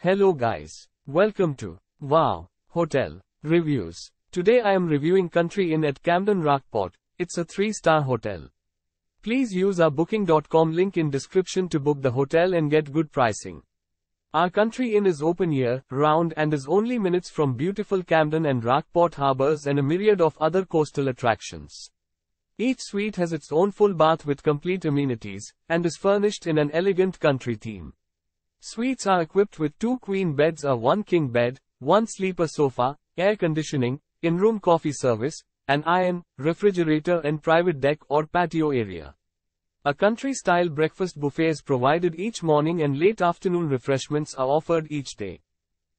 Hello guys, welcome to Wow Hotel Reviews. Today I am reviewing Country Inn at Camden Rockport. It's a 3-star hotel. Please use our booking.com link in description to book the hotel and get good pricing. Our Country Inn is open year round and is only minutes from beautiful Camden and Rockport harbors and a myriad of other coastal attractions. Each suite has its own full bath with complete amenities and is furnished in an elegant country theme. Suites are equipped with 2 queen beds, a 1 king bed, 1 sleeper sofa, air conditioning, in-room coffee service, an iron, refrigerator and private deck or patio area. A country-style breakfast buffet is provided each morning and late afternoon refreshments are offered each day.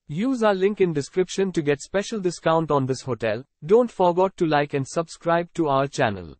Use our link in description to get special discount on this hotel. Don't forget to like and subscribe to our channel.